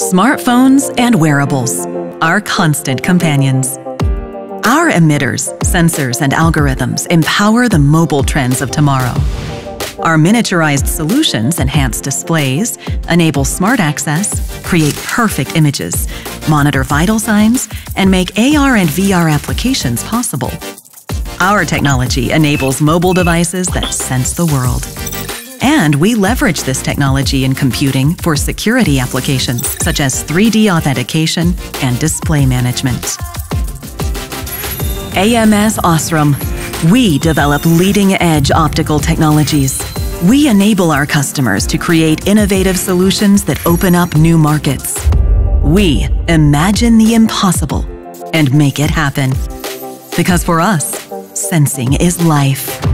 Smartphones and wearables, our constant companions. Our emitters, sensors, and algorithms empower the mobile trends of tomorrow. Our miniaturized solutions enhance displays, enable smart access, create perfect images, monitor vital signs, and make AR and VR applications possible. Our technology enables mobile devices that sense the world. And we leverage this technology in computing for security applications such as 3D authentication and display management. AMS Osram. We develop leading-edge optical technologies. We enable our customers to create innovative solutions that open up new markets. We imagine the impossible and make it happen. Because for us, sensing is life.